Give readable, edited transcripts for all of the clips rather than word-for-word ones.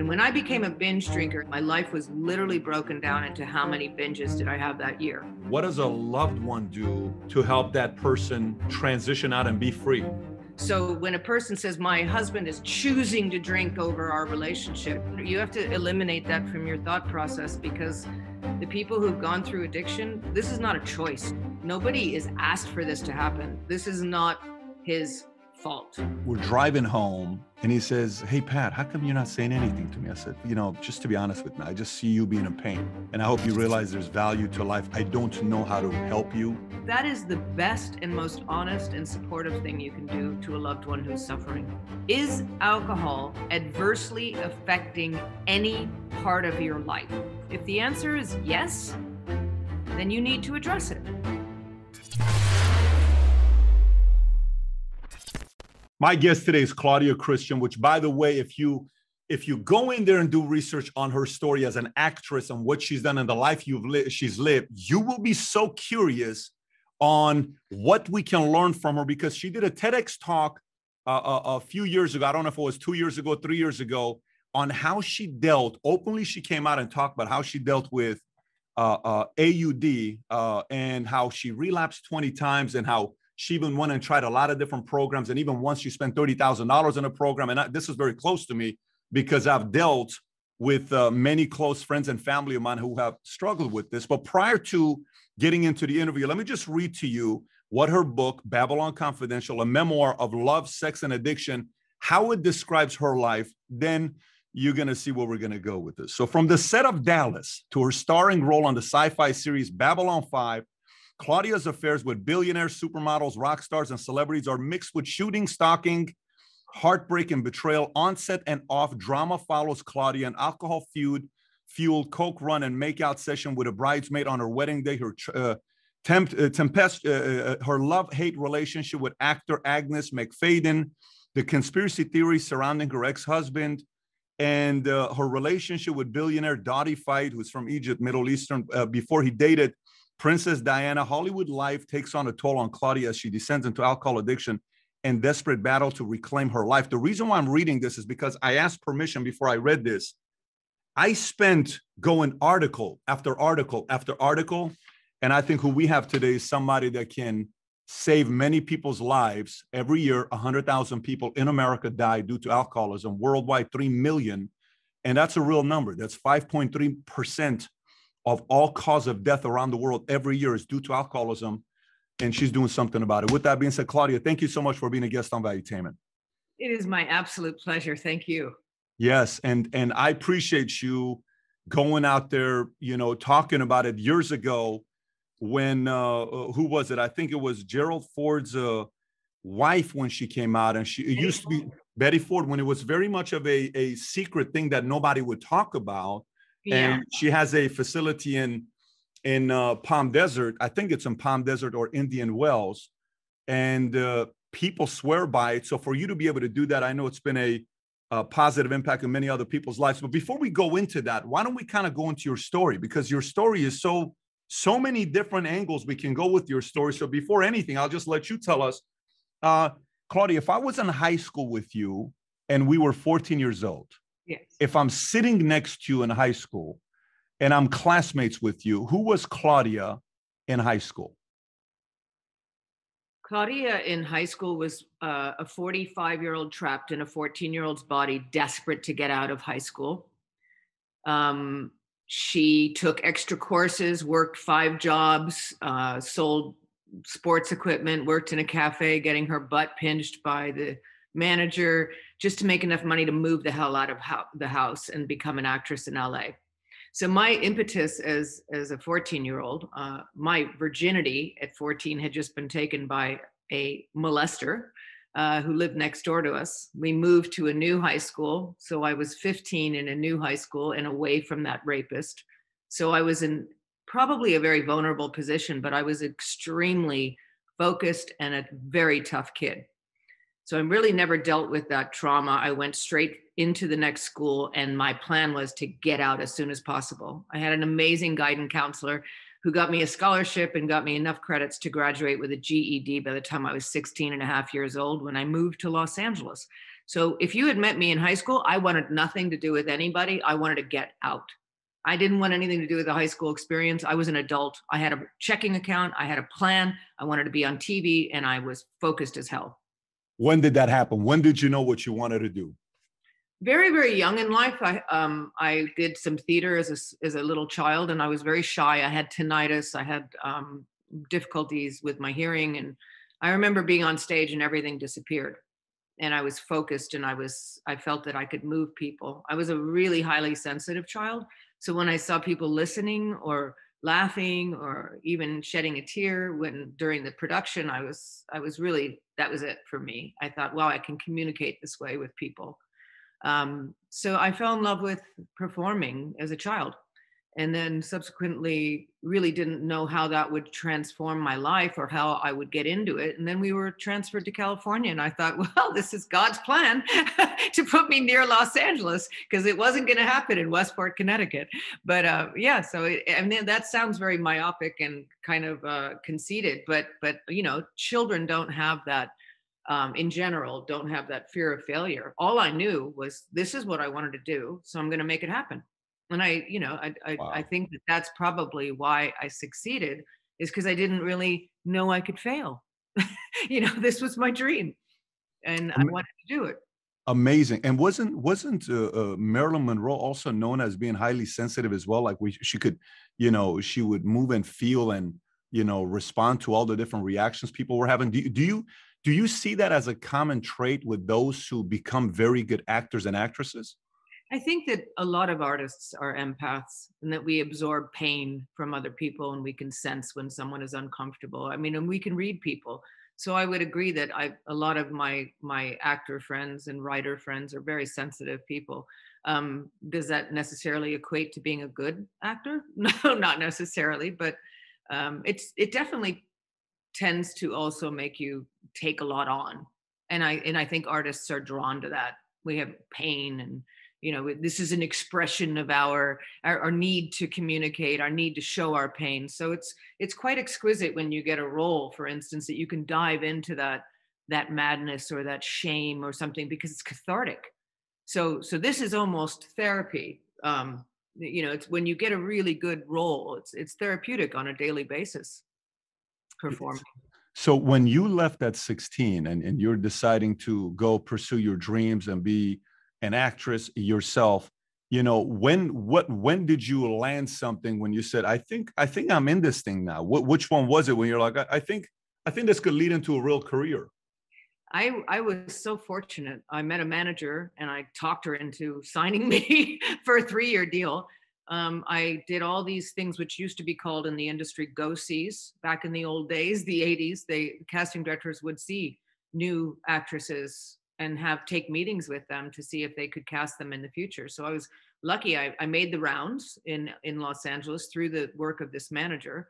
And when I became a binge drinker, my life was literally broken down into how many binges did I have that year. What does a loved one do to help that person transition out and be free? So when a person says, my husband is choosing to drink over our relationship, you have to eliminate that from your thought process, because the people who've gone through addiction, this is not a choice. Nobody is asked for this to happen. This is not his fault. We're driving home and he says, hey, Pat, how come you're not saying anything to me? I said, you know, just to be honest with me, I just see you being in pain. And I hope you realize there's value to life. I don't know how to help you. That is the best and most honest and supportive thing you can do to a loved one who's suffering. Is alcohol adversely affecting any part of your life? If the answer is yes, then you need to address it. My guest today is Claudia Christian, which, by the way, if you go in there and do research on her story as an actress and what she's done and the life she's lived, you will be so curious on what we can learn from her, because she did a TEDx talk a few years ago. I don't know if it was 2 years ago, 3 years ago, on how she dealt. Openly, she came out and talked about how she dealt with AUD and how she relapsed 20 times and how she even went and tried a lot of different programs. And even once she spent $30,000 in a program. And this is very close to me, because I've dealt with many close friends and family of mine who have struggled with this. But prior to getting into the interview, let me just read to you what her book, Babylon Confidential, a memoir of love, sex, and addiction, how it describes her life. Then you're going to see where we're going to go with this. So from the set of Dallas to her starring role on the sci-fi series Babylon 5, Claudia's affairs with billionaires, supermodels, rock stars, and celebrities are mixed with shooting, stalking, heartbreak, and betrayal. On-set and off, drama follows Claudia, an alcohol fueled coke run and makeout session with a bridesmaid on her wedding day, her her love-hate relationship with actor Agnes McFadden, the conspiracy theories surrounding her ex-husband, and her relationship with billionaire Dodi Fayed, who's from Egypt, Middle Eastern, before he dated Princess Diana. Hollywood life takes on a toll on Claudia as she descends into alcohol addiction and desperate battle to reclaim her life. The reason why I'm reading this is because I asked permission before I read this. I spent going article after article after article. And I think who we have today is somebody that can save many people's lives. Every year, 100,000 people in America die due to alcoholism. Worldwide, 3 million. And that's a real number. That's 5.3% of all cause of death around the world every year is due to alcoholism, and she's doing something about it. With that being said, Claudia, thank you so much for being a guest on Valuetainment. It is my absolute pleasure. Thank you. Yes, and I appreciate you going out there, you know, talking about it years ago when, who was it? I think it was Gerald Ford's wife when she came out, and she used to be Betty Ford, when it was very much of a secret thing that nobody would talk about. Yeah. And she has a facility in Palm Desert. I think it's in Palm Desert or Indian Wells. And people swear by it. So for you to be able to do that, I know it's been a positive impact in many other people's lives. But before we go into that, why don't we kind of go into your story? Because your story is so many different angles we can go with your story. So before anything, I'll just let you tell us, Claudia, if I was in high school with you and we were 14 years old, yes. If I'm sitting next to you in high school and I'm classmates with you, who was Claudia in high school? Claudia in high school was a 45-year-old trapped in a 14-year-old's body, desperate to get out of high school. She took extra courses, worked 5 jobs, sold sports equipment, worked in a cafe, getting her butt pinched by the manager just to make enough money to move the hell out of the house and become an actress in LA. So my impetus as a 14-year-old, my virginity at 14 had just been taken by a molester who lived next door to us. We moved to a new high school. So I was 15 in a new high school and away from that rapist. So I was in probably a very vulnerable position, but I was extremely focused and a very tough kid. So I really never dealt with that trauma. I went straight into the next school, and my plan was to get out as soon as possible. I had an amazing guidance counselor who got me a scholarship and got me enough credits to graduate with a GED by the time I was 16 and a half years old when I moved to Los Angeles. So if you had met me in high school, I wanted nothing to do with anybody. I wanted to get out. I didn't want anything to do with the high school experience. I was an adult. I had a checking account. I had a plan. I wanted to be on TV, and I was focused as hell. When did that happen? When did you know what you wanted to do? Very, very young in life. I did some theater as a little child, and I was very shy. I had tinnitus. I had difficulties with my hearing, and I remember being on stage and everything disappeared. And I was focused, and I felt that I could move people. I was a really highly sensitive child. So when I saw people listening or laughing or even shedding a tear during the production, I was really, that was it for me. I thought, wow, I can communicate this way with people. So I fell in love with performing as a child, and then subsequently really didn't know how that would transform my life or how I would get into it. And then we were transferred to California, and I thought, well, this is God's plan to put me near Los Angeles, because it wasn't going to happen in Westport, Connecticut. But yeah, so that sounds very myopic and kind of conceited, but you know, children don't have that. In general, don't have that fear of failure. All I knew was this is what I wanted to do, so I'm going to make it happen. And wow. I think that that's probably why I succeeded, is because I didn't really know I could fail. You know, this was my dream, and I wanted to do it. Amazing. And wasn't Marilyn Monroe also known as being highly sensitive as well? Like she could, you know, she would move and feel and, you know, respond to all the different reactions people were having. Do you see that as a common trait with those who become very good actors and actresses? I think that a lot of artists are empaths, and that we absorb pain from other people, and we can sense when someone is uncomfortable. I mean, and we can read people. So I would agree that a lot of my actor friends and writer friends are very sensitive people. Does that necessarily equate to being a good actor? No, not necessarily, but it definitely tends to also make you take a lot on. And I think artists are drawn to that. We have pain, and, you know, this is an expression of our need to communicate, our need to show our pain. So it's quite exquisite when you get a role, for instance, that you can dive into that madness or that shame or something, because it's cathartic. So this is almost therapy. You know, it's when you get a really good role, it's therapeutic on a daily basis. Performing. So when you left at 16 and you're deciding to go pursue your dreams and be an actress yourself, you know, when did you land something when you said, I think I'm in this thing now? Which one was it when you're like, I think this could lead into a real career? I was so fortunate. I met a manager, and I talked her into signing me for a 3-year deal. I did all these things which used to be called in the industry go-sees. Back in the old days, the 80s, the casting directors would see new actresses and take meetings with them to see if they could cast them in the future. So I was lucky. I made the rounds in Los Angeles through the work of this manager.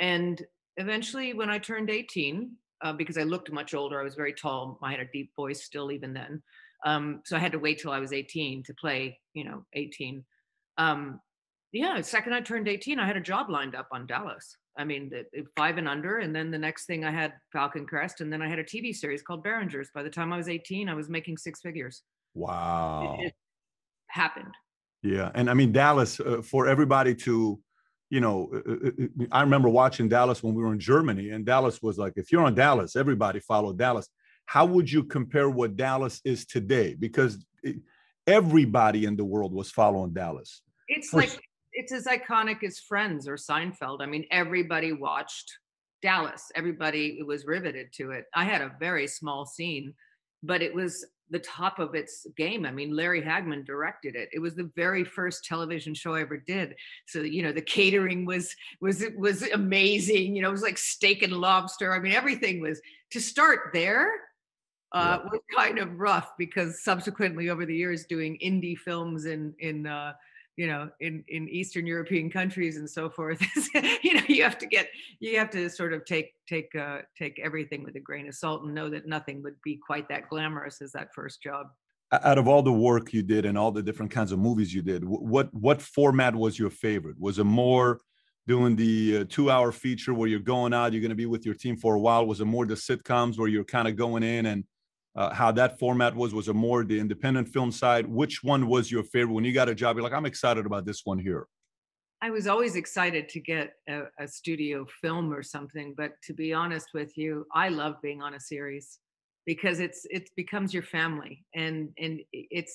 And eventually when I turned 18, because I looked much older, I was very tall. I had a deep voice still even then. So I had to wait till I was 18 to play, you know, 18. Yeah, the second I turned 18, I had a job lined up on Dallas. I mean, 5 and under, and then the next thing I had Falcon Crest, and then I had a TV series called Behringer's. By the time I was 18, I was making 6 figures. Wow. It happened. Yeah, and I mean, Dallas, for everybody to, you know, I remember watching Dallas when we were in Germany, and Dallas was like, if you're on Dallas, everybody followed Dallas. How would you compare what Dallas is today? Because everybody in the world was following Dallas. It's like, it's as iconic as Friends or Seinfeld. I mean, everybody watched Dallas. Everybody was riveted to it. I had a very small scene, but it was the top of its game. I mean, Larry Hagman directed it. It was the very first television show I ever did. So, you know, the catering was amazing. You know, it was like steak and lobster. I mean, everything was, to start there, was kind of rough, because subsequently over the years doing indie films you know, in Eastern European countries and so forth, you know, you have to sort of take everything with a grain of salt, and know that nothing would be quite that glamorous as that first job. Out of all the work you did and all the different kinds of movies you did, what format was your favorite? Was it more doing the 2-hour feature where you're going out, you're going to be with your team for a while? Was it more the sitcoms where you're kind of going in and how that format was it more the independent film side? Which one was your favorite? When you got a job, you're like, I'm excited about this one here. I was always excited to get a studio film or something, but to be honest with you, I love being on a series because it becomes your family, and it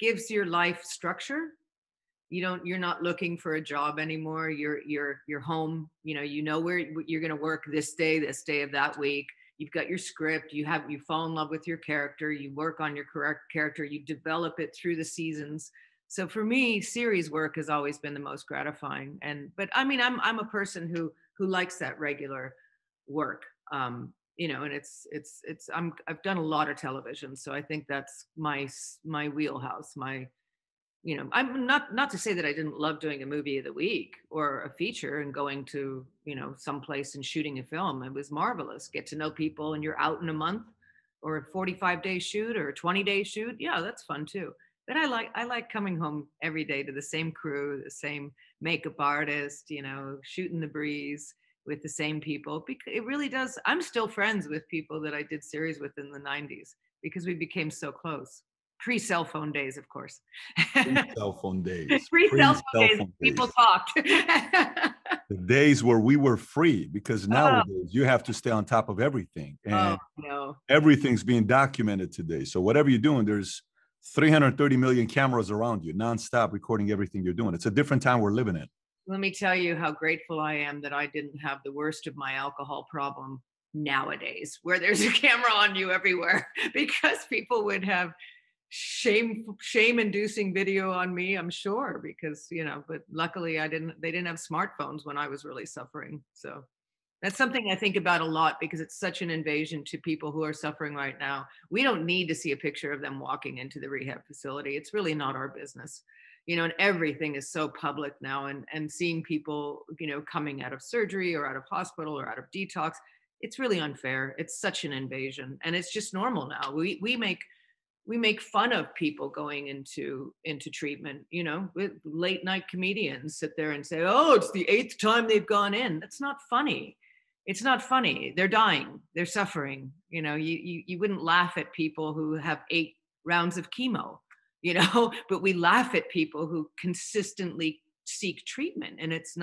gives your life structure. You're not looking for a job anymore. You're home. You know where you're going to work this day of that week. You've got your script. You fall in love with your character. You work on your character. You develop it through the seasons. So for me, series work has always been the most gratifying. But I mean, I'm a person who likes that regular work. And I've done a lot of television, so I think that's my wheelhouse. I'm not to say that I didn't love doing a movie of the week or a feature and going to, someplace and shooting a film. It was marvelous. Get to know people, and you're out in a month or a 45-day shoot or a 20-day shoot. Yeah, that's fun too. But I like coming home every day to the same crew, the same makeup artist, shooting the breeze with the same people. Because it really does. I'm still friends with people that I did series with in the 90s because we became so close. Pre-cell phone days, of course. Pre-cell phone days, people talked. The days where we were free, because nowadays you have to stay on top of everything. And everything's being documented today. So whatever you're doing, there's 330 million cameras around you, nonstop, recording everything you're doing. It's a different time we're living in. Let me tell you how grateful I am that I didn't have the worst of my alcohol problem nowadays, where there's a camera on you everywhere, because people would have shame-inducing video on me, I'm sure, because, but luckily they didn't have smartphones when I was really suffering. So that's something I think about a lot, because it's such an invasion to people who are suffering right now. We don't need to see a picture of them walking into the rehab facility. It's really not our business, and everything is so public now, and seeing people, coming out of surgery or out of hospital or out of detox, it's really unfair. It's such an invasion, and it's just normal now. We make fun of people going into treatment, with late night comedians sit there and say, oh, it's the 8th time they've gone in. That's not funny. It's not funny. They're dying. They're suffering. You wouldn't laugh at people who have 8 rounds of chemo, but we laugh at people who consistently seek treatment. And it's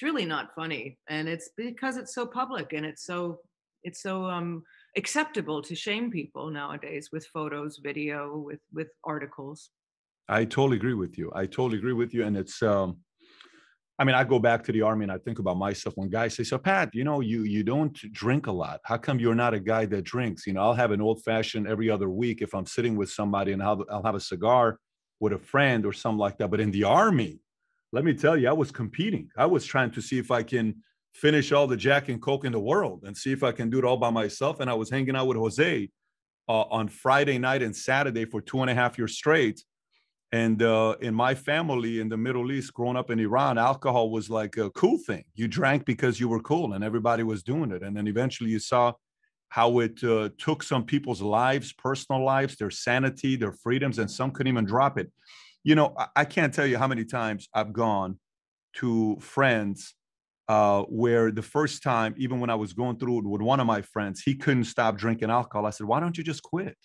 really not funny. And it's because it's so public, and it's so acceptable to shame people nowadays with photos, video, with articles. I totally agree with you. And it's, I go back to the Army and I think about myself when guys say, so Pat, you don't drink a lot. How come you're not a guy that drinks? I'll have an old fashioned every other week if I'm sitting with somebody, and I'll have a cigar with a friend or something like that. But in the Army, let me tell you, I was competing. I was trying to see if I can finish all the Jack and Coke in the world and see if I can do it all by myself. And I was hanging out with Jose on Friday night and Saturday for 2.5 years straight. And in my family in the Middle East, growing up in Iran, alcohol was like a cool thing. You drank because you were cool and everybody was doing it. And then eventually you saw how it took some people's lives, personal lives, their sanity, their freedoms, and some couldn't even drop it. I can't tell you how many times I've gone to friends where the first time, even when I was going through it with one of my friends, he couldn't stop drinking alcohol. I said, why don't you just quit?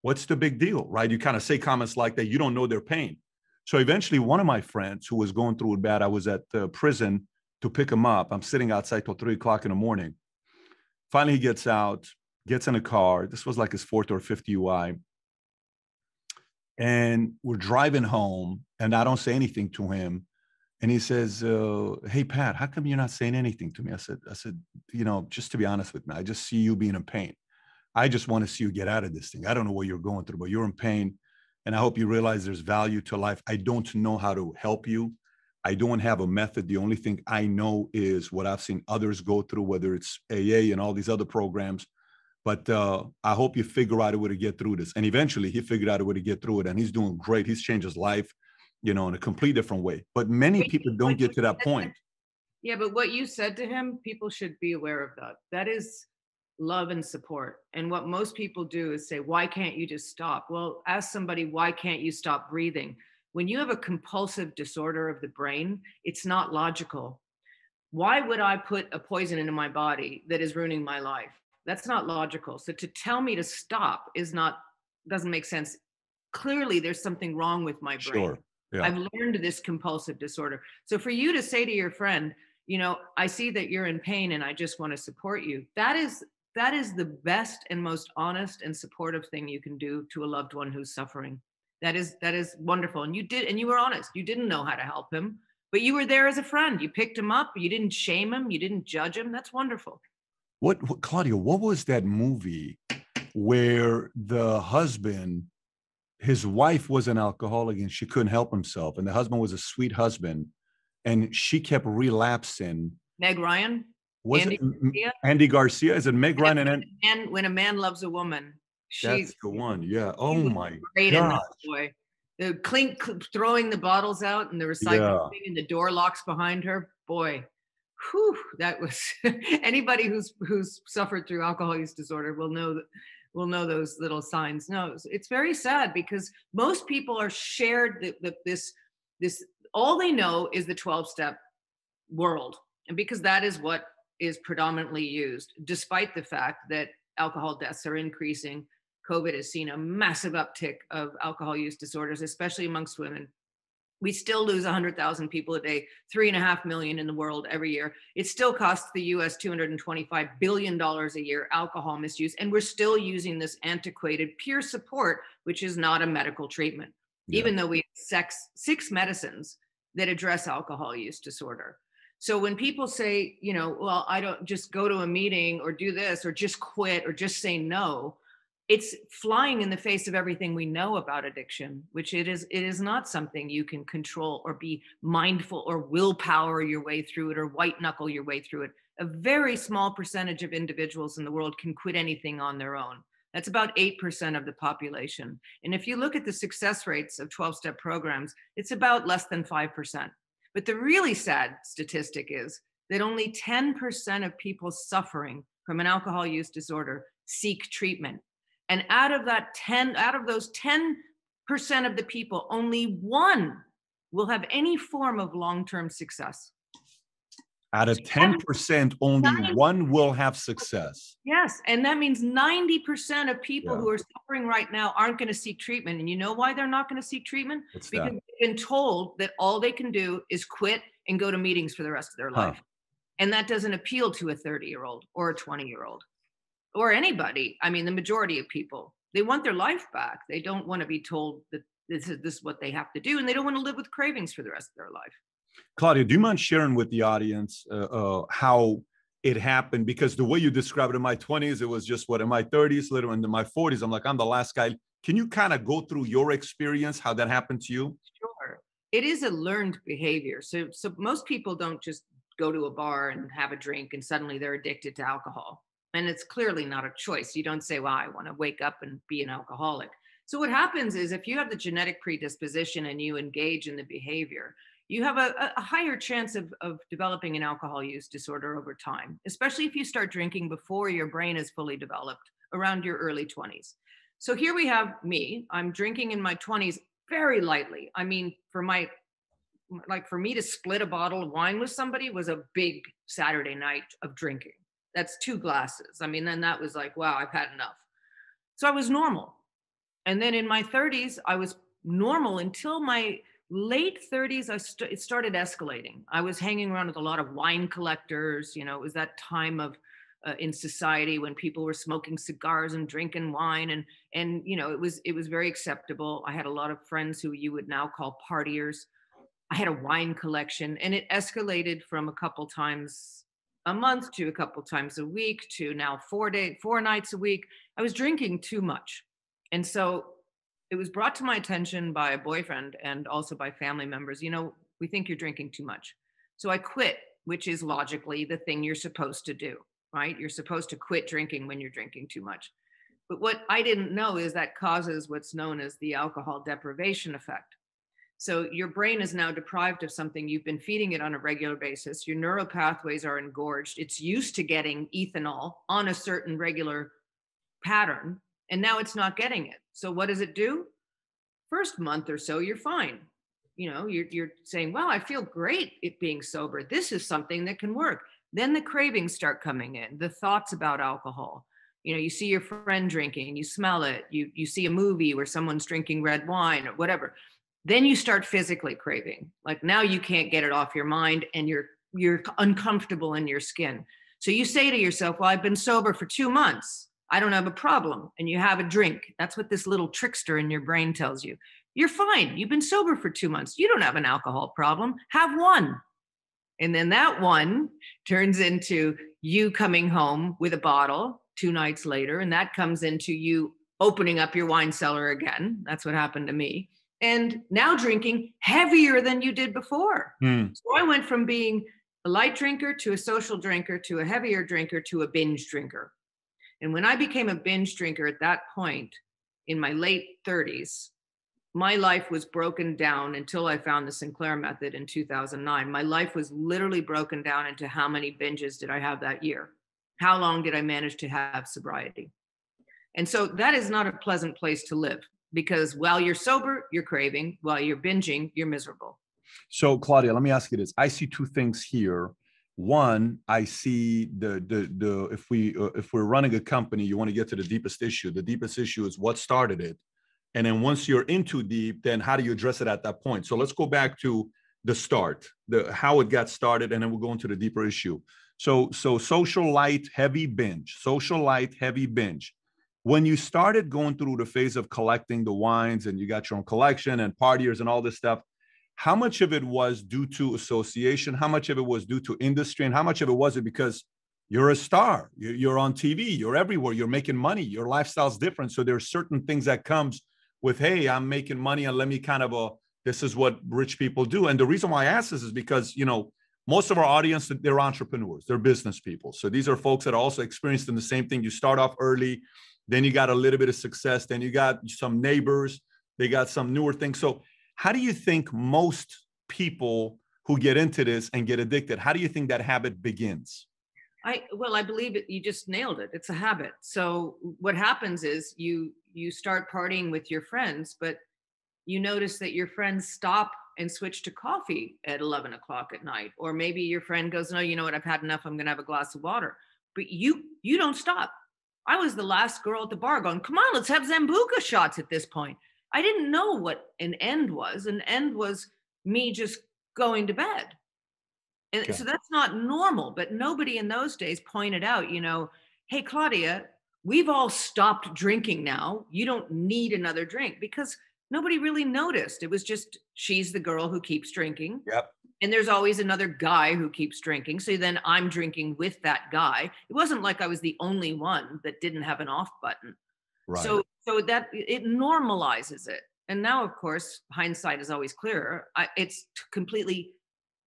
What's the big deal, right? You kind of say comments like that. You don't know their pain. So eventually one of my friends who was going through it bad, I was at prison to pick him up. I'm sitting outside till 3:00 in the morning. Finally, he gets out, gets in a car. This was like his 4th or 5th UI. And we're driving home, and I don't say anything to him. And he says, hey, Pat, how come you're not saying anything to me? I said, just to be honest with me, I just see you being in pain. I just want to see you get out of this thing. I don't know what you're going through, but you're in pain. And I hope you realize there's value to life. I don't know how to help you. I don't have a method. The only thing I know is what I've seen others go through, whether it's AA and all these other programs. But I hope you figure out a way to get through this. And eventually he figured out a way to get through it. And he's doing great. He's changed his life, in a complete different way. But many people don't get to that point. Yeah, but what you said to him, people should be aware of that. That is love and support. And what most people do is say, why can't you just stop? Well, ask somebody, why can't you stop breathing? When you have a compulsive disorder of the brain, it's not logical. Why would I put a poison into my body that is ruining my life? That's not logical. So to tell me to stop is not, doesn't make sense. Clearly there's something wrong with my brain. Sure. Yeah. I've learned this compulsive disorder. So for you to say to your friend, you know, I see that you're in pain and I just want to support you. That is the best and most honest and supportive thing you can do to a loved one who's suffering. That is wonderful. And you did, and you were honest. You didn't know how to help him, but you were there as a friend. You picked him up. You didn't shame him. You didn't judge him. That's wonderful. What Claudia, what was that movie where the husband, his wife was an alcoholic and she couldn't help himself, and the husband was a sweet husband, and she kept relapsing? Meg Ryan? Was Andy Garcia? Andy Garcia? Is it Meg Ryan? And When a Man Loves a Woman. That's the one, yeah. Oh my God. The clink, throwing the bottles out and the recycling thing, and the door locks behind her. Boy, whew, that was, anybody who's suffered through alcohol use disorder will know those little signs. No, it's very sad because most people are shared this, all they know is the 12-step world. And because that is what is predominantly used, despite the fact that alcohol deaths are increasing. COVID has seen a massive uptick of alcohol use disorders, especially amongst women. We still lose 100,000 people a day, 3.5 million in the world every year. It still costs the US $225 billion a year, alcohol misuse. And we're still using this antiquated peer support, which is not a medical treatment, even though we have six medicines that address alcohol use disorder. So when people say, you know, well, I don't, just go to a meeting or do this or just quit or just say no, it's flying in the face of everything we know about addiction, which it is not something you can control or be mindful or willpower your way through it or white knuckle your way through it. A very small percentage of individuals in the world can quit anything on their own. That's about 8% of the population. And if you look at the success rates of 12-step programs, it's about less than 5%. But the really sad statistic is that only 10% of people suffering from an alcohol use disorder seek treatment. And out of those 10% of the people, only 1 will have any form of long-term success. Out of 10%, only 1 will have success. Yes, and that means 90% of people who are suffering right now aren't going to seek treatment. And you know why they're not going to seek treatment? What's because that? They've been told that all they can do is quit and go to meetings for the rest of their life. And that doesn't appeal to a 30-year-old or a 20-year-old or anybody. I mean, the majority of people, they want their life back. They don't want to be told that this is what they have to do, and they don't want to live with cravings for the rest of their life. Claudia, do you mind sharing with the audience how it happened? Because the way you described it, in my 20s, it was just what, in my 30s, later into my 40s, I'm like, I'm the last guy. Can you kind of go through your experience, how that happened to you? Sure. It is a learned behavior. So most people don't just go to a bar and have a drink and suddenly they're addicted to alcohol. And it's clearly not a choice. You don't say, well, I want to wake up and be an alcoholic. So what happens is if you have the genetic predisposition and you engage in the behavior, you have a higher chance of developing an alcohol use disorder over time, especially if you start drinking before your brain is fully developed, around your early 20s. So here we have me. I'm drinking in my 20s very lightly. I mean, for me to split a bottle of wine with somebody was a big Saturday night of drinking. That's 2 glasses. I mean, then that was like, wow, I've had enough. So I was normal. And then in my 30s, I was normal until my late 30s, it started escalating. I was hanging around with a lot of wine collectors. You know, it was that time of in society when people were smoking cigars and drinking wine, and you know, it was very acceptable. I had a lot of friends who you would now call partiers. I had a wine collection, and it escalated from a couple times a month to a couple times a week to now 4 nights a week. I was drinking too much, and so it was brought to my attention by a boyfriend and also by family members. You know, we think you're drinking too much. So I quit, which is logically the thing you're supposed to do, right? You're supposed to quit drinking when you're drinking too much. But what I didn't know is that causes what's known as the alcohol deprivation effect. So your brain is now deprived of something you've been feeding it on a regular basis. Your neural pathways are engorged. It's used to getting ethanol on a certain regular pattern, and now it's not getting it. So what does it do? First month or so, you're fine. You know, you're saying, well, I feel great it being sober. This is something that can work. Then the cravings start coming in, the thoughts about alcohol. You know, you see your friend drinking, you smell it, you see a movie where someone's drinking red wine or whatever. Then you start physically craving. Like now you can't get it off your mind and you're uncomfortable in your skin. So you say to yourself, well, I've been sober for 2 months. I don't have a problem. And you have a drink. That's what this little trickster in your brain tells you. You're fine. You've been sober for 2 months. You don't have an alcohol problem. Have one. And then that one turns into you coming home with a bottle 2 nights later. And that comes into you opening up your wine cellar again. That's what happened to me. And now drinking heavier than you did before. Mm. So I went from being a light drinker to a social drinker to a heavier drinker to a binge drinker. And when I became a binge drinker at that point in my late 30s, my life was broken down until I found the Sinclair Method in 2009. My life was literally broken down into how many binges did I have that year? How long did I manage to have sobriety? And so that is not a pleasant place to live, because while you're sober, you're craving. While you're binging, you're miserable. So Claudia, let me ask you this. I see two things here. One, I see the if we're running a company, you want to get to the deepest issue. The deepest issue is what started it. And then once you're in too deep, then how do you address it at that point? So let's go back to the start, how it got started, and then we'll go into the deeper issue. So social light, heavy binge, social light, heavy binge. When you started going through the phase of collecting the wines and you got your own collection and partiers and all this stuff, how much of it was due to association? How much of it was due to industry? And how much of it was it because you're a star, you're on TV, you're everywhere, you're making money, your lifestyle's different. So there are certain things that comes with, hey, I'm making money and let me kind of, this is what rich people do. And the reason why I ask this is because, you know, most of our audience, they're entrepreneurs, they're business people. So these are folks that are also experienced in the same thing. You start off early, then you got a little bit of success, then you got some neighbors, they got some newer things. So how do you think most people who get into this and get addicted, how do you think that habit begins? I believe it, you just nailed it. It's a habit. So what happens is you start partying with your friends, but you notice that your friends stop and switch to coffee at 11 o'clock at night. Or maybe your friend goes, no, you know what? I've had enough. I'm going to have a glass of water. But you don't stop. I was the last girl at the bar going, come on, let's have Zambuca shots at this point. I didn't know what an end was. An end was me just going to bed. And okay. So that's not normal. But nobody in those days pointed out, you know, hey, Claudia, we've all stopped drinking now. You don't need another drink, because nobody really noticed. It was just, she's the girl who keeps drinking. Yep. And there's always another guy who keeps drinking. So then I'm drinking with that guy. It wasn't like I was the only one that didn't have an off button. Right. So that it normalizes it. And now, of course, hindsight is always clearer. It's completely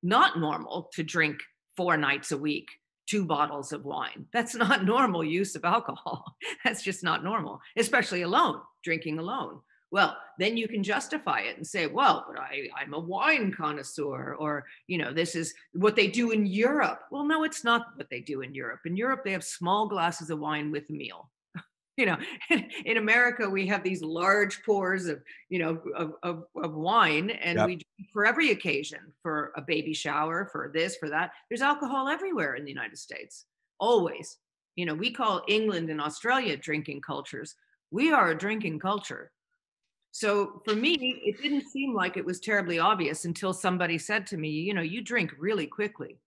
not normal to drink 4 nights a week, 2 bottles of wine. That's not normal use of alcohol. That's just not normal, especially alone, drinking alone. Well, then you can justify it and say, well, but I'm a wine connoisseur, or, you know, this is what they do in Europe. Well, no, it's not what they do in Europe. In Europe, they have small glasses of wine with a meal. You know, in America, we have these large pours of, you know, of wine, and yep. We drink for every occasion, for a baby shower, for this, for that. There's alcohol everywhere in the United States, always. You know, we call England and Australia drinking cultures. We are a drinking culture. So for me, it didn't seem like it was terribly obvious until somebody said to me, you know, you drink really quickly.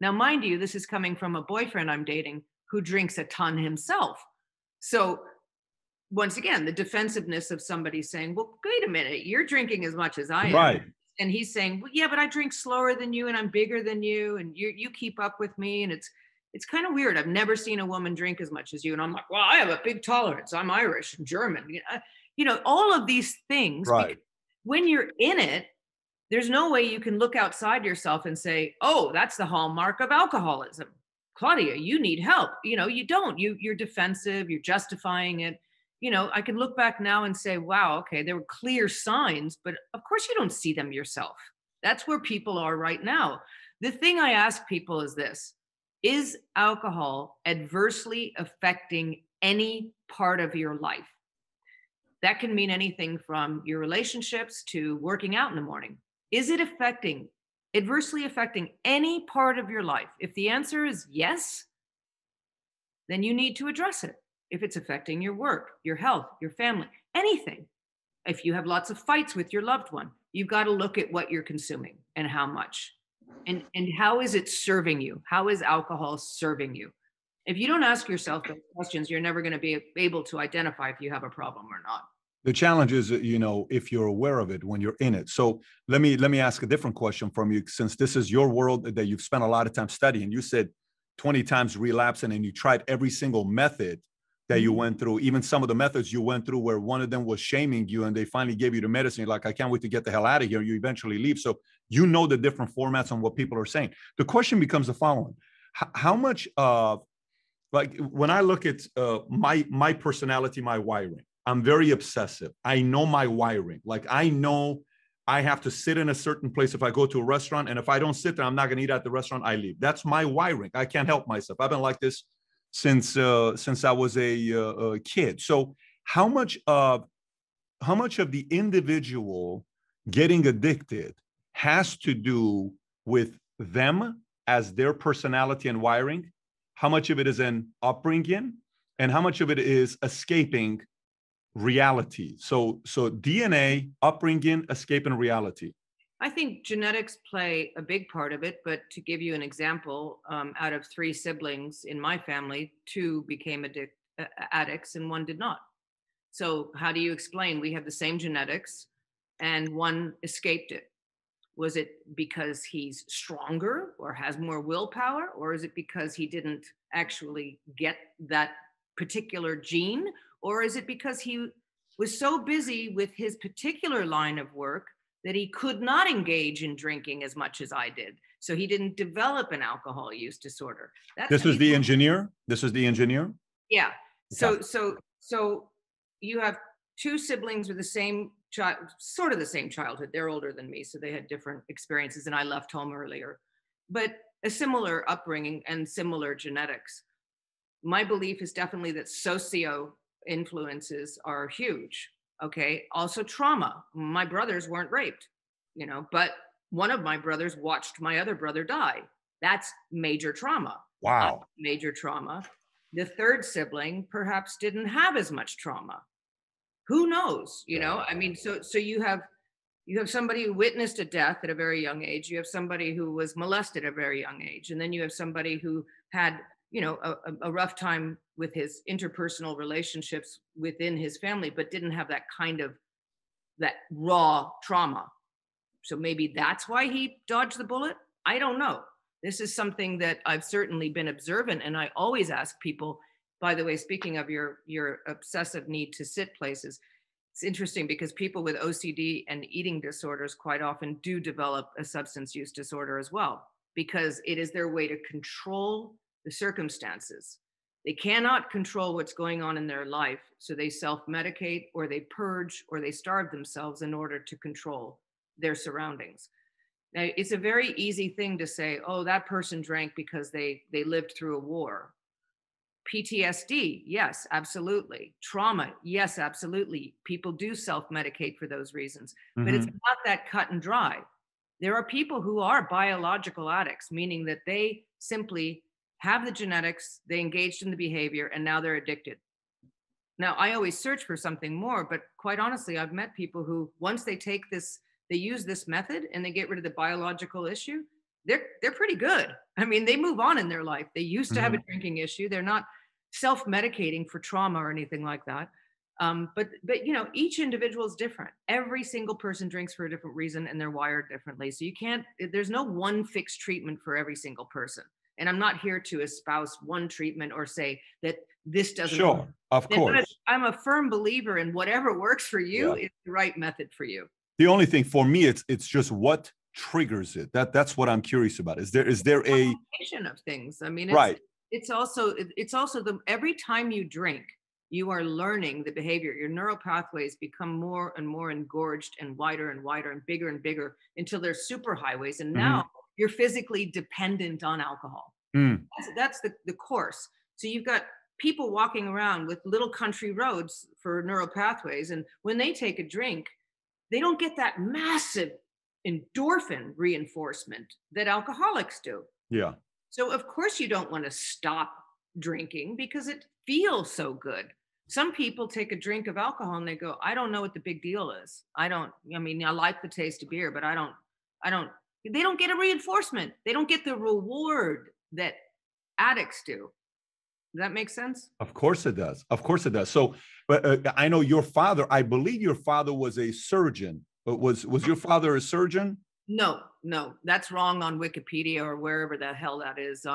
Now, mind you, this is coming from a boyfriend I'm dating who drinks a ton himself. So once again, the defensiveness of somebody saying, well, wait a minute, you're drinking as much as I am. Right. And he's saying, well, yeah, but I drink slower than you, and I'm bigger than you, and you keep up with me. And it's kind of weird. I've never seen a woman drink as much as you. And I'm like, well, I have a big tolerance. I'm Irish and German. You know, all of these things, right. When you're in it, there's no way you can look outside yourself and say, oh, that's the hallmark of alcoholism. Claudia, you need help. You know, you don't, you're defensive, you're justifying it. You know, I can look back now and say, wow, okay, there were clear signs, but of course you don't see them yourself. That's where people are right now. The thing I ask people is this: is alcohol adversely affecting any part of your life? That can mean anything from your relationships to working out in the morning. Is it adversely affecting any part of your life? If the answer is yes, then you need to address it. if it's affecting your work, your health, your family, anything. If you have lots of fights with your loved one, you've got to look at what you're consuming and how much. And how is it serving you? How is alcohol serving you? If you don't ask yourself those questions, you're never going to be able to identify if you have a problem or not. The challenge is, you know, if you're aware of it when you're in it. So let me ask a different question from you, since this is your world that you've spent a lot of time studying. You said 20 times relapsing, and you tried every single method that you went through, even some of the methods you went through where one of them was shaming you and they finally gave you the medicine. You're like, I can't wait to get the hell out of here. You eventually leave. So you know the different formats on what people are saying. The question becomes the following. How much of, like, when I look at my personality, my wiring, I'm very obsessive. I know my wiring. Like, I know I have to sit in a certain place if I go to a restaurant. And if I don't sit there, I'm not going to eat at the restaurant. I leave. That's my wiring. I can't help myself. I've been like this since I was a kid. So how much of the individual getting addicted has to do with them as their personality and wiring? How much of it is an upbringing, and how much of it is escaping reality? So DNA, upbringing, escape, and reality. I think genetics play a big part of it, but to give you an example, out of 3 siblings in my family, 2 became addicts and 1 did not. So how do you explain? We have the same genetics and 1 escaped it. Was it because he's stronger or has more willpower, or is it because he didn't actually get that particular gene, or is it because he was so busy with his particular line of work that he could not engage in drinking as much as I did? So he didn't develop an alcohol use disorder. This was the engineer? Yeah. So you have 2 siblings with the same child, sort of the same childhood. They're older than me, so they had different experiences, and I left home earlier. But a similar upbringing and similar genetics. My belief is definitely that socio influences are huge. Okay. Also trauma. My brothers weren't raped, you know, but one of my brothers watched my other brother die. That's major trauma. Wow. Major trauma. The third sibling perhaps didn't have as much trauma. Who knows? You know, I mean, so you have somebody who witnessed a death at a very young age. You have somebody who was molested at a very young age. And then you have somebody who had, you know, a rough time with his interpersonal relationships within his family, but didn't have that kind of, that raw trauma. So maybe that's why he dodged the bullet. I don't know. This is something that I've certainly been observant. And I always ask people, by the way, speaking of your obsessive need to sit places, it's interesting because people with OCD and eating disorders quite often do develop a substance use disorder as well, because it is their way to control the circumstances. They cannot control what's going on in their life, so they self-medicate, or they purge, or they starve themselves in order to control their surroundings. Now, it's a very easy thing to say, oh, that person drank because they lived through a war. PTSD, yes, absolutely. Trauma, yes, absolutely. People do self-medicate for those reasons, but it's not that cut and dry. There are people who are biological addicts, meaning that they simply have the genetics, they engaged in the behavior, and now they're addicted. Now, I always search for something more, but quite honestly, I've met people who, once they take this, they use this method and they get rid of the biological issue, they're pretty good. I mean, they move on in their life. They used to have a drinking issue. They're not self-medicating for trauma or anything like that. But you know, each individual is different. Every single person drinks for a different reason, and they're wired differently. So you can't, there's no one fixed treatment for every single person. And I'm not here to espouse one treatment or say that this doesn't work. Sure, of course. I'm a firm believer in whatever works for you is the right method for you. The only thing for me, it's just what triggers it. That's what I'm curious about. Is there a combination of things? I mean, right. It's also the every time you drink, you are learning the behavior. Your neural pathways become more and more engorged and wider and wider and bigger until they're superhighways. And now you're physically dependent on alcohol. That's the course. So you've got people walking around with little country roads for neural pathways. And when they take a drink, they don't get that massive endorphin reinforcement that alcoholics do. Yeah. So of course you don't want to stop drinking because it feel so good. Some people take a drink of alcohol and they go, I don't know what the big deal is. I like the taste of beer, but they don't get a reinforcement. They don't get the reward that addicts do. Does that make sense? Of course it does. Of course it does. So, but I know your father, I believe your father was a surgeon. Was your father a surgeon? No, that's wrong on Wikipedia or wherever the hell that is.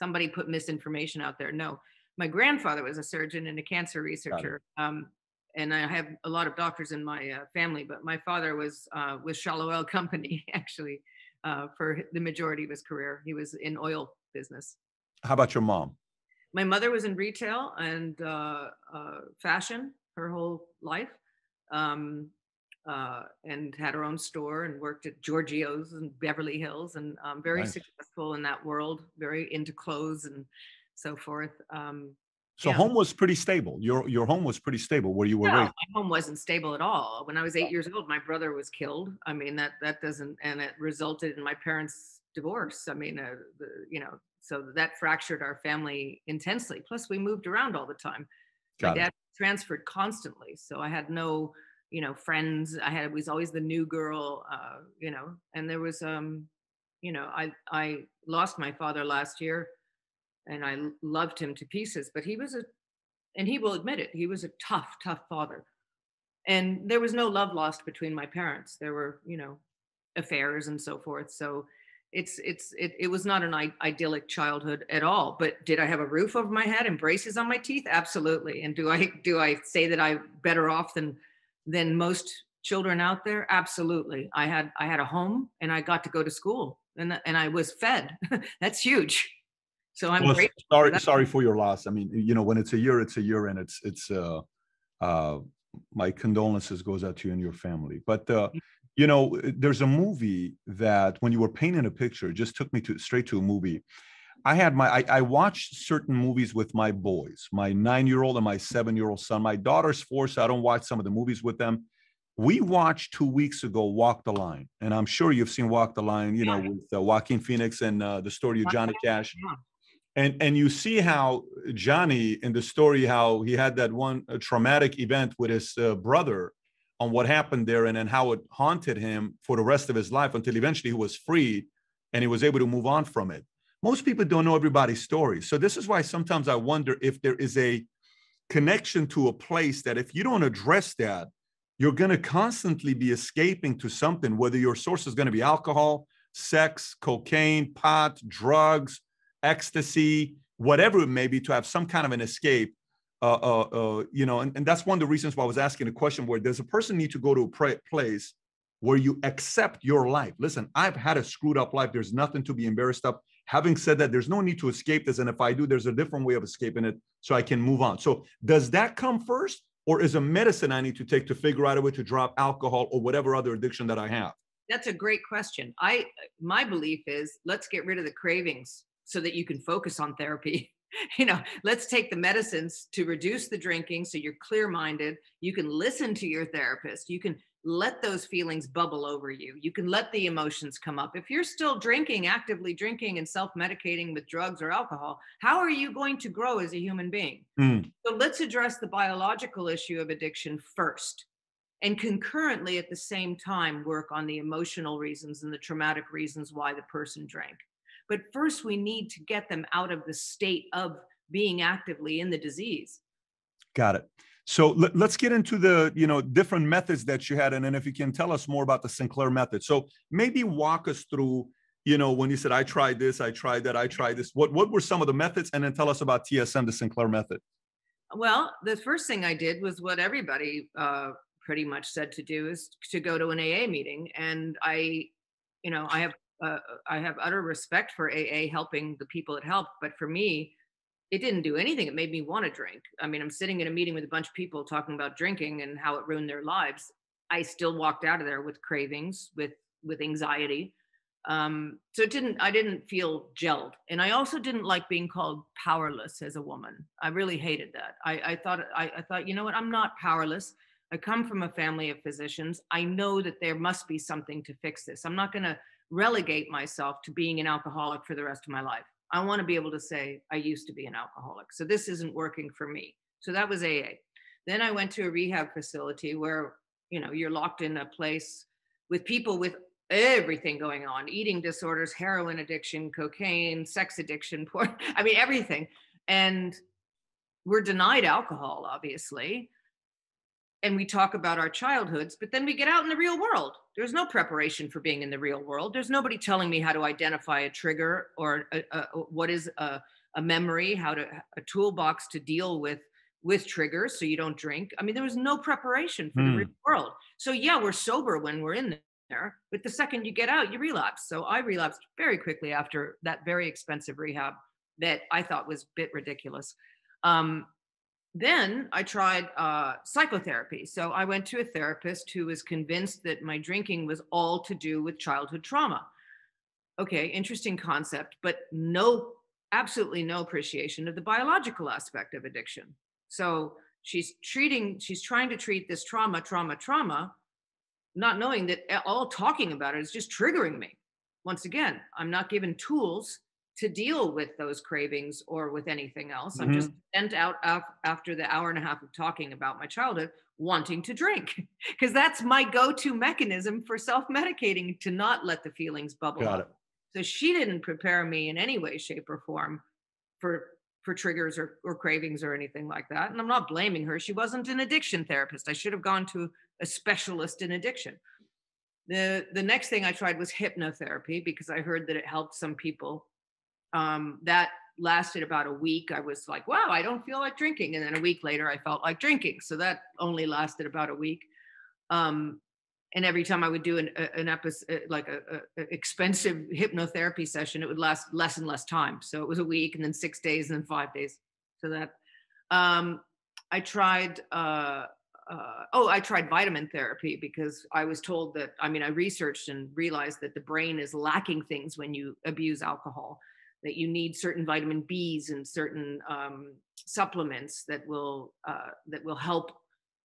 Somebody put misinformation out there. No. My grandfather was a surgeon and a cancer researcher, and I have a lot of doctors in my family, but my father was with Shallow Oil Company, actually, for the majority of his career. He was in oil business. How about your mom? My mother was in retail and fashion her whole life, and had her own store and worked at Giorgio's in Beverly Hills, and very successful in that world, very into clothes and so forth. So home was pretty stable. Your home was pretty stable where you were raised. My home wasn't stable at all. When I was 8 years old, my brother was killed. I mean, and it resulted in my parents' divorce. I mean, so that fractured our family intensely. Plus we moved around all the time. My dad transferred constantly. So I had no, friends. I was always the new girl, and there was, I lost my father last year. And I loved him to pieces, but and he will admit it, he was a tough, tough father. And there was no love lost between my parents. There were, affairs and so forth. So it was not an idyllic childhood at all. But did I have a roof over my head and braces on my teeth? Absolutely. And do I say that I'm better off than most children out there? Absolutely. I had a home and I got to go to school and I was fed. That's huge. So I'm grateful. Sorry for your loss. I mean, when it's a year, and it's my condolences goes out to you and your family. But there's a movie that when you were painting a picture, it just took me straight to a movie. I watched certain movies with my boys, my 9-year-old and my 7-year-old son. My daughter's 4, so I don't watch some of the movies with them. We watched 2 weeks ago, Walk the Line, and I'm sure you've seen Walk the Line. With Joaquin Phoenix and the story of Johnny Cash. Yeah. And you see how Johnny in the story, how he had that one traumatic event with his brother on what happened there, and then how it haunted him for the rest of his life until eventually he was free and he was able to move on from it. Most people don't know everybody's story. So this is why sometimes I wonder if there is a connection to a place that if you don't address that, you're going to constantly be escaping to something, whether your source is going to be alcohol, sex, cocaine, pot, drugs, ecstasy, whatever it may be, to have some kind of an escape, and that's one of the reasons why I was asking a question where there's a person need to go to a place where you accept your life. Listen, I've had a screwed up life. There's nothing to be embarrassed of. Having said that, there's no need to escape this. And if I do, there's a different way of escaping it so I can move on. So does that come first, or is a medicine I need to take to figure out a way to drop alcohol or whatever other addiction that I have? That's a great question. My belief is let's get rid of the cravings, so that you can focus on therapy. Let's take the medicines to reduce the drinking so you're clear-minded. You can listen to your therapist. You can let those feelings bubble over you. You can let the emotions come up. If you're still drinking, actively drinking and self-medicating with drugs or alcohol, how are you going to grow as a human being? Mm. So let's address the biological issue of addiction first. And concurrently at the same time, work on the emotional reasons and the traumatic reasons why the person drank. But first, we need to get them out of the state of being actively in the disease. Got it. So let's get into the different methods that you had, and then if you can tell us more about the Sinclair method. So maybe walk us through when you said I tried this, I tried that, I tried this. What were some of the methods, and then tell us about TSM, the Sinclair method. Well, the first thing I did was what everybody pretty much said to do is to go to an AA meeting, and I have utter respect for AA helping the people it helped. But for me, it didn't do anything. It made me want to drink. I mean, I'm sitting in a meeting with a bunch of people talking about drinking and how it ruined their lives. I still walked out of there with cravings, with anxiety. So I didn't feel gelled. And I also didn't like being called powerless as a woman. I really hated that. I thought, you know what? I'm not powerless. I come from a family of physicians. I know that there must be something to fix this. I'm not going to relegate myself to being an alcoholic for the rest of my life. I want to be able to say, I used to be an alcoholic, so this isn't working for me. So that was AA. Then I went to a rehab facility where, you know, you're locked in a place with people with everything going on, eating disorders, heroin addiction, cocaine, sex addiction, porn, I mean, everything. And we're denied alcohol, obviously. And we talk about our childhoods, but then we get out in the real world. There's no preparation for being in the real world. There's nobody telling me how to identify a trigger or what is a memory, how to a toolbox to deal with triggers so you don't drink. I mean, there was no preparation for the real world. So yeah, we're sober when we're in there, but the second you get out, you relapse. So I relapsed very quickly after that very expensive rehab that I thought was a bit ridiculous. Then I tried psychotherapy. So I went to a therapist who was convinced that my drinking was all to do with childhood trauma. Okay, interesting concept, but no, absolutely no appreciation of the biological aspect of addiction. So she's trying to treat this trauma, not knowing that all talking about it is just triggering me. Once again, I'm not given tools to deal with those cravings or with anything else. Mm-hmm. I'm just sent out after the hour and a half of talking about my childhood, wanting to drink, because that's my go-to mechanism for self-medicating, to not let the feelings bubble up. So she didn't prepare me in any way, shape, or form for triggers or cravings or anything like that. And I'm not blaming her. She wasn't an addiction therapist. I should have gone to a specialist in addiction. The next thing I tried was hypnotherapy, because I heard that it helped some people. That lasted about a week. I was like, wow, I don't feel like drinking. And then a week later, I felt like drinking. So that only lasted about a week. And every time I would do an episode, like an expensive hypnotherapy session, it would last less and less time. So it was a week, and then 6 days, and then 5 days. So that I tried vitamin therapy, because I was told that, I mean, I researched and realized that the brain is lacking things when you abuse alcohol, that you need certain vitamin Bs and certain supplements that will help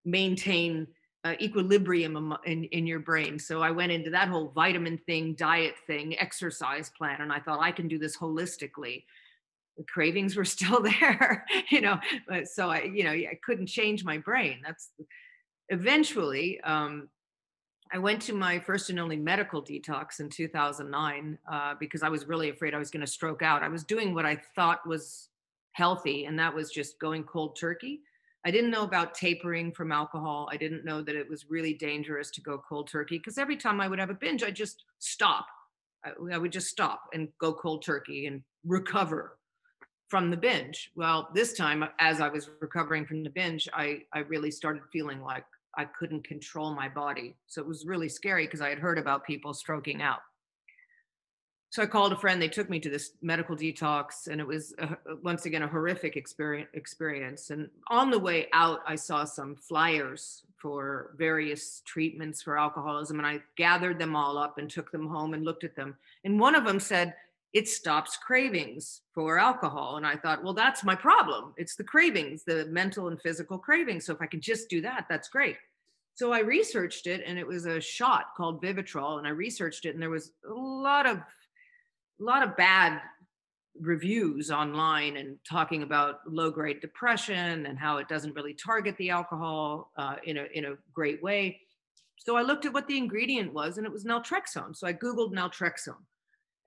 maintain equilibrium in your brain. So I went into that whole vitamin thing, diet thing, exercise plan, and I thought I can do this holistically. The cravings were still there, you know. So I couldn't change my brain. Eventually. I went to my first and only medical detox in 2009 because I was really afraid I was going to stroke out. I was doing what I thought was healthy, and that was just going cold turkey. I didn't know about tapering from alcohol. I didn't know that it was really dangerous to go cold turkey, because every time I would have a binge, I'd just stop. I would just stop and go cold turkey and recover from the binge. Well, this time, as I was recovering from the binge, I really started feeling like I couldn't control my body. So it was really scary, because I had heard about people stroking out. So I called a friend, they took me to this medical detox, and it was once again a horrific experience. And on the way out, I saw some flyers for various treatments for alcoholism, and I gathered them all up and took them home and looked at them. And one of them said, it stops cravings for alcohol. And I thought, well, that's my problem. It's the cravings, the mental and physical cravings. So if I can just do that, that's great. So I researched it, and it was a shot called Vivitrol. And I researched it, and there was a lot of bad reviews online, and talking about low-grade depression and how it doesn't really target the alcohol in a great way. So I looked at what the ingredient was, and it was naltrexone. So I Googled naltrexone.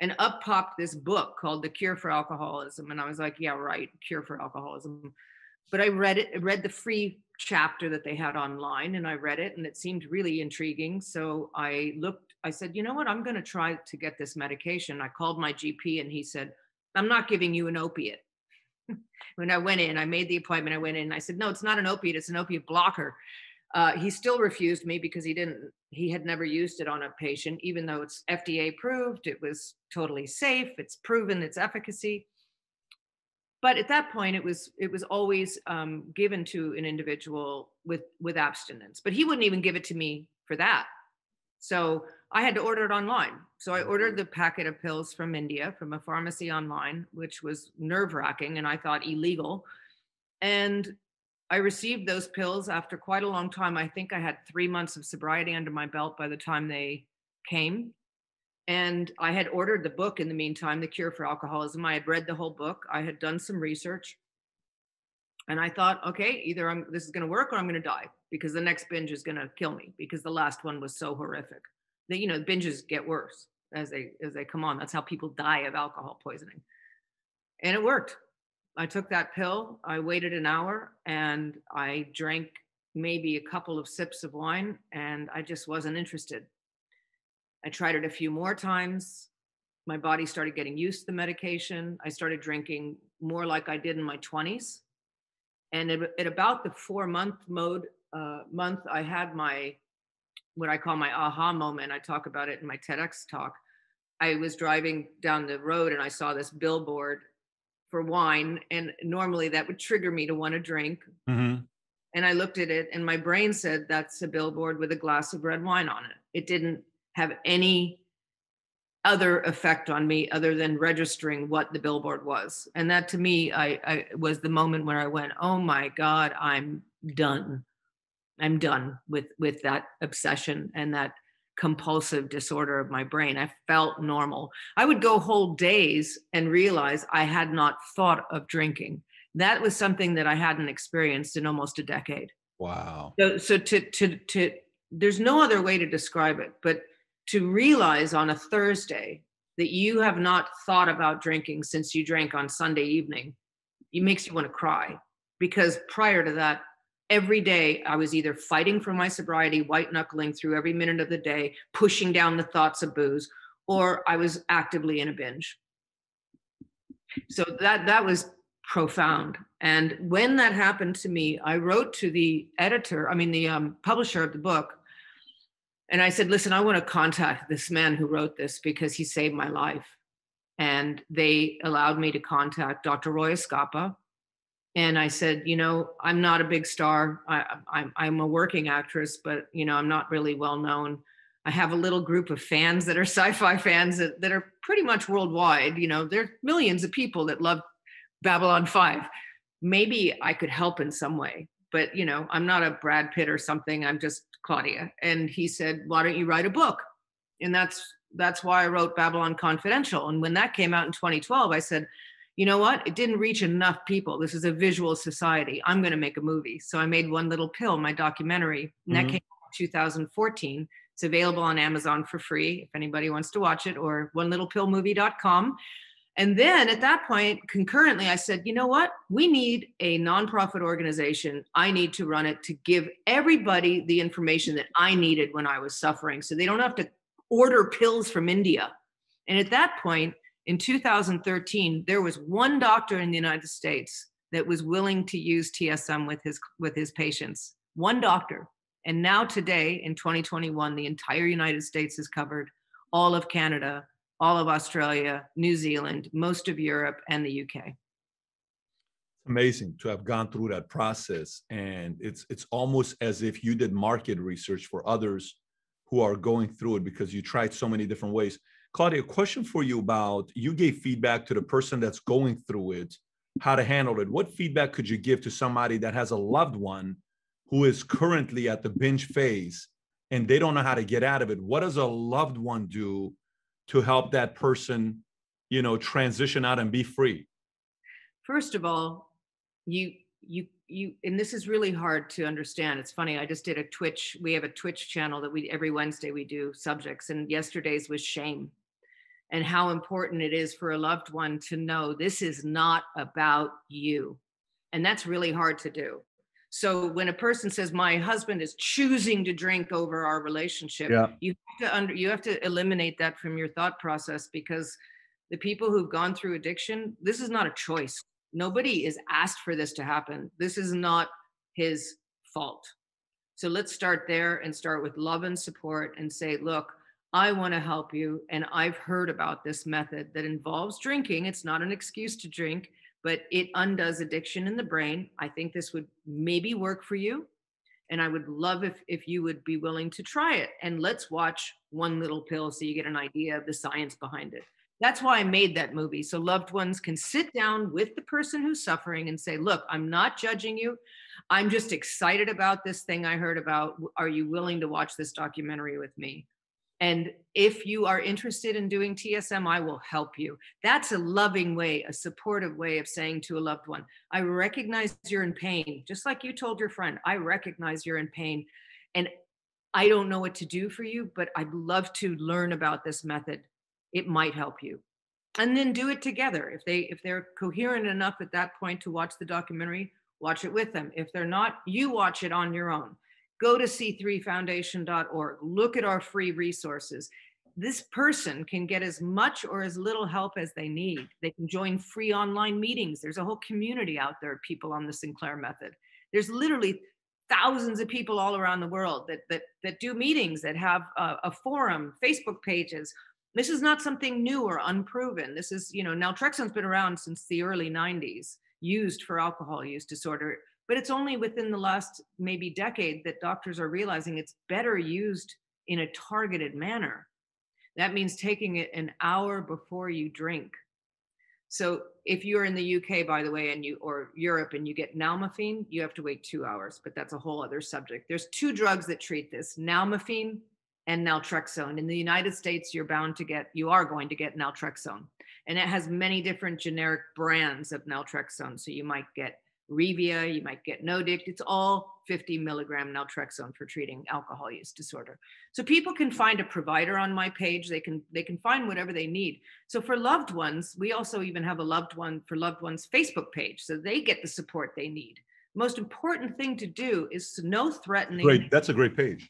And up popped this book called The Cure for Alcoholism. And I was like, yeah, right, Cure for Alcoholism. But I read the free chapter that they had online, and I read it, and it seemed really intriguing. So I said, you know what, I'm going to try to get this medication. I called my GP, and he said, I'm not giving you an opiate. When I went in, I made the appointment, I went in, and I said, no, it's not an opiate, it's an opiate blocker. He still refused me, because he had never used it on a patient, even though it's FDA approved, it was totally safe, it's proven its efficacy. But at that point, it was always given to an individual with abstinence, but he wouldn't even give it to me for that. So I had to order it online. So I ordered the packet of pills from India, from a pharmacy online, which was nerve-wracking, and I thought illegal. And I received those pills after quite a long time. I think I had 3 months of sobriety under my belt by the time they came. And I had ordered the book in the meantime, The Cure for Alcoholism. I had read the whole book. I had done some research. And I thought, okay, either this is going to work or I'm going to die, because the next binge is going to kill me, because the last one was so horrific. That, you know, binges get worse as they come on. That's how people die of alcohol poisoning. And it worked. I took that pill. I waited an hour and I drank maybe a couple of sips of wine, and I just wasn't interested. I tried it a few more times. My body started getting used to the medication. I started drinking more like I did in my 20s. And at about the 4 month month, I had my, what I call my aha moment. I talk about it in my TEDx talk. I was driving down the road and I saw this billboard for wine. And normally that would trigger me to want to drink. Mm-hmm. And I looked at it and my brain said, that's a billboard with a glass of red wine on it. It didn't have any other effect on me other than registering what the billboard was. And that to me, I was the moment where I went, oh my God, I'm done. I'm done with that obsession and that compulsive disorder of my brain. I felt normal. I would go whole days and realize I had not thought of drinking. That was something that I hadn't experienced in almost a decade. Wow. So to there's no other way to describe it, but to realize on a Thursday that you have not thought about drinking since you drank on Sunday evening, it makes you want to cry. Because prior to that, every day I was either fighting for my sobriety, white knuckling through every minute of the day, pushing down the thoughts of booze, or I was actively in a binge. So that was profound. And when that happened to me, I wrote to the publisher of the book. And I said, listen, I want to contact this man who wrote this because he saved my life. And they allowed me to contact Dr. Roy Escapa. And I said, you know, I'm not a big star. I'm a working actress, but, you know, I'm not really well known. I have a little group of fans that are sci-fi fans that are pretty much worldwide. You know, there's millions of people that love Babylon 5. Maybe I could help in some way, but, you know, I'm not a Brad Pitt or something. I'm just Claudia. And he said, why don't you write a book? And that's why I wrote Babylon Confidential. And when that came out in 2012, I said, you know what? It didn't reach enough people. This is a visual society. I'm going to make a movie. So I made One Little Pill, my documentary, and that came out in 2014. It's available on Amazon for free if anybody wants to watch it, or onelittlepillmovie.com. And then at that point, concurrently, I said, you know what? We need a nonprofit organization. I need to run it to give everybody the information that I needed when I was suffering, so they don't have to order pills from India. And at that point, in 2013, there was one doctor in the United States that was willing to use TSM with his patients. One doctor. And now today, in 2021, the entire United States is covered, all of Canada, all of Australia, New Zealand, most of Europe, and the UK. It's amazing to have gone through that process. And it's almost as if you did market research for others who are going through it, because you tried so many different ways. Claudia, a question for you about, you gave feedback to the person that's going through it, how to handle it. What feedback could you give to somebody that has a loved one who is currently at the binge phase and they don't know how to get out of it? What does a loved one do to help that person, you know, transition out and be free? First of all, you, and this is really hard to understand. It's funny, I just did a Twitch. We have a Twitch channel that every Wednesday we do subjects, and yesterday's was shame, and how important it is for a loved one to know this is not about you. And that's really hard to do. So when a person says, my husband is choosing to drink over our relationship, you have to eliminate that from your thought process, because the people who've gone through addiction, this is not a choice. Nobody is asked for this to happen. This is not his fault. So let's start there and start with love and support and say, look, I want to help you. And I've heard about this method that involves drinking. It's not an excuse to drink, but it undoes addiction in the brain. I think this would maybe work for you. And I would love if you would be willing to try it. And let's watch One Little Pill so you get an idea of the science behind it. That's why I made that movie. So loved ones can sit down with the person who's suffering and say, look, I'm not judging you. I'm just excited about this thing I heard about. Are you willing to watch this documentary with me? And if you are interested in doing TSM, I will help you. That's a loving way, a supportive way of saying to a loved one, I recognize you're in pain. Just like you told your friend, I recognize you're in pain and I don't know what to do for you, but I'd love to learn about this method. It might help you. And then do it together. If they're coherent enough at that point to watch the documentary, watch it with them. If they're not, you watch it on your own. Go to c3foundation.org, look at our free resources. This person can get as much or as little help as they need. They can join free online meetings. There's a whole community out there of people on the Sinclair Method. There's literally thousands of people all around the world that do meetings, that have a forum, Facebook pages. This is not something new or unproven. This is, naltrexone's been around since the early 90s, used for alcohol use disorder. But it's only within the last maybe decade that doctors are realizing it's better used in a targeted manner. That means taking it an hour before you drink. So if you're in the UK, by the way, or Europe, and you get nalmefene, you have to wait 2 hours, but that's a whole other subject. There's two drugs that treat this, nalmefene and naltrexone. In the United States, you are going to get naltrexone. And it has many different generic brands of naltrexone. So you might get Revia, you might get Nodict. It's all 50 milligram naltrexone for treating alcohol use disorder. So people can find a provider on my page. They can find whatever they need. So for loved ones, we also even have a loved ones Facebook page, so they get the support they need. Most important thing to do is no threatening. Great, that's a great page.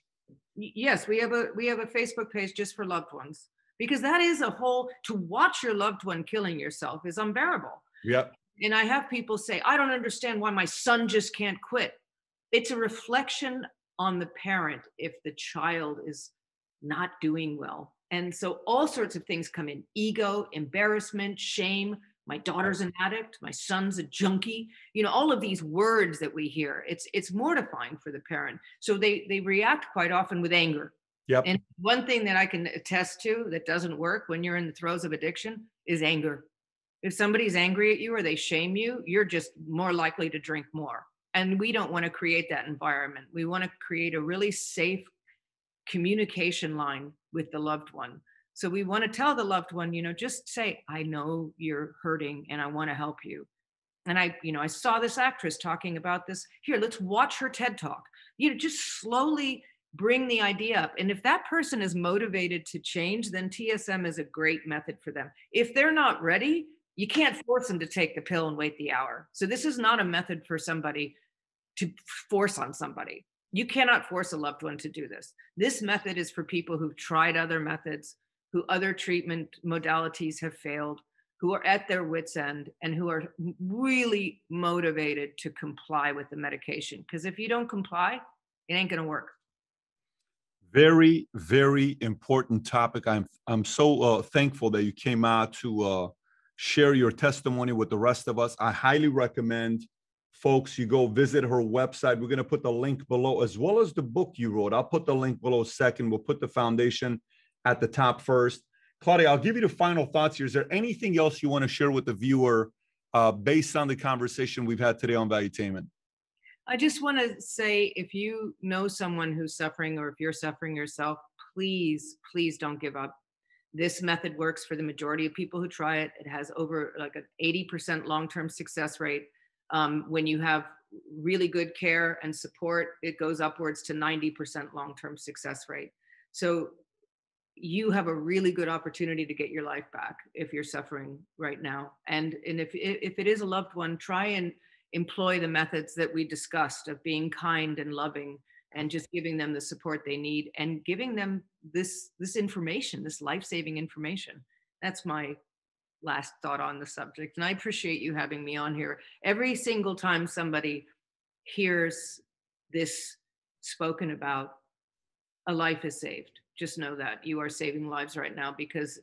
Yes, we have a Facebook page just for loved ones, because that is a whole. To watch your loved one killing yourself is unbearable. Yep. And I have people say, I don't understand why my son just can't quit. It's a reflection on the parent if the child is not doing well. And so all sorts of things come in: ego, embarrassment, shame. My daughter's an addict. My son's a junkie. All of these words that we hear, it's mortifying for the parent. So they react quite often with anger. Yep. And one thing that I can attest to that doesn't work when you're in the throes of addiction is anger. If somebody's angry at you or they shame you, you're just more likely to drink more. And we don't want to create that environment. We want to create a really safe communication line with the loved one. So we want to tell the loved one, just say, I know you're hurting and I want to help you. And I saw this actress talking about this. Here, let's watch her TED Talk. Just slowly bring the idea up. And if that person is motivated to change, then TSM is a great method for them. If they're not ready, you can't force them to take the pill and wait the hour. So this is not a method for somebody to force on somebody. You cannot force a loved one to do this. This method is for people who've tried other methods, who other treatment modalities have failed, who are at their wits' end, and who are really motivated to comply with the medication. Because if you don't comply, it ain't gonna work. Very, very important topic. I'm so thankful that you came out to share your testimony with the rest of us. I highly recommend, folks, you go visit her website. We're going to put the link below, as well as the book you wrote. I'll put the link below second. We'll put the foundation at the top first. Claudia, I'll give you the final thoughts here. Is there anything else you want to share with the viewer based on the conversation we've had today on Valuetainment? I just want to say, if you know someone who's suffering, or if you're suffering yourself, please, please don't give up. This method works for the majority of people who try it. It has over like an 80% long-term success rate. When you have really good care and support, it goes upwards to 90% long-term success rate. So you have a really good opportunity to get your life back if you're suffering right now. And if it is a loved one, try and employ the methods that we discussed of being kind and loving, and just giving them the support they need, and giving them this information, this life-saving information. That's my last thought on the subject. And I appreciate you having me on here. Every single time somebody hears this spoken about, a life is saved. Just know that you are saving lives right now, because,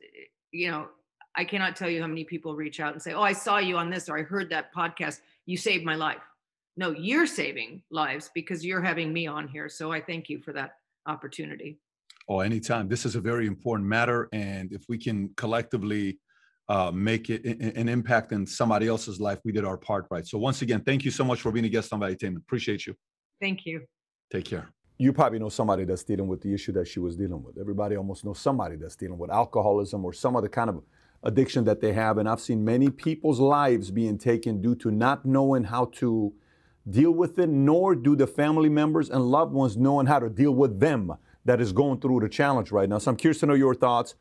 I cannot tell you how many people reach out and say, oh, I saw you on this, or I heard that podcast, you saved my life. No, you're saving lives because you're having me on here. So I thank you for that opportunity. Oh, anytime. This is a very important matter. And if we can collectively make it an impact in somebody else's life, we did our part right. So once again, thank you so much for being a guest on Valuetainment. Appreciate you. Thank you. Take care. you probably know somebody that's dealing with the issue that she was dealing with. Everybody almost knows somebody that's dealing with alcoholism or some other kind of addiction that they have. And I've seen many people's lives being taken due to not knowing how to deal with it, nor do the family members and loved ones knowing how to deal with them that is going through the challenge right now. So I'm curious to know your thoughts.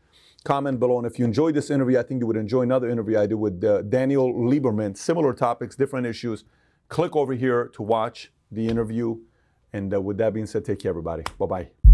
Comment below. And if you enjoyed this interview, I think you would enjoy another interview I do with Daniel Lieberman. Similar topics, different issues. Click over here to watch the interview. And with that being said, take care, everybody. Bye-bye.